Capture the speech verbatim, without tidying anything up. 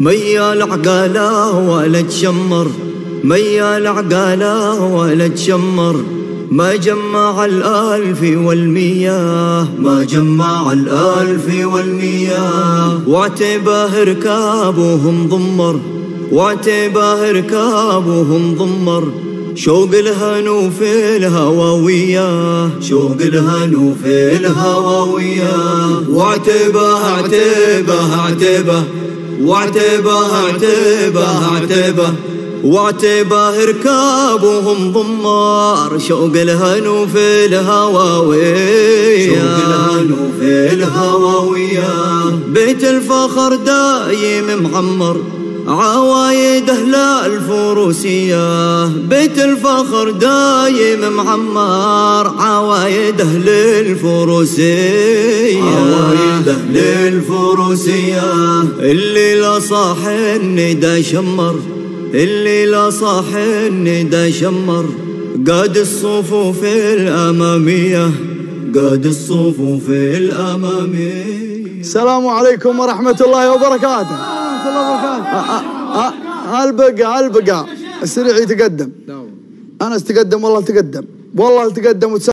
ميا العقالة ولا تشمر، ميا العقالة ولا تشمر، ما جمع الألف والمياه، ما جمع الألف والمياه، واعتباه ركابهم ضمر، واعتباه ركابهم ضمر، شوق الهنو في الهواوية، شوق الهنو في الهواوية، واعتباه اعتباه اعتباه، واعتباه اعتباه اعتباه، واعتباه ركابهم ضمار، شوق الهنو في الهواوية، شوق الهنو في الهواوية، بيت الفخر دايم معمر، عوايد أهل الفروسية، بيت الفخر دايم معمر، عوايد أهل الفروسية، عوايد أهل الفروسية، اللي لا صاح الندى شمر، اللي لا صاح الندى شمر، قاد الصفوف الأمامية، قاد الصفوف الأمامية. السلام عليكم ورحمة الله وبركاته. هالبقى هالبقى السريع يتقدم، أنس تقدم والله تقدم والله تقدم.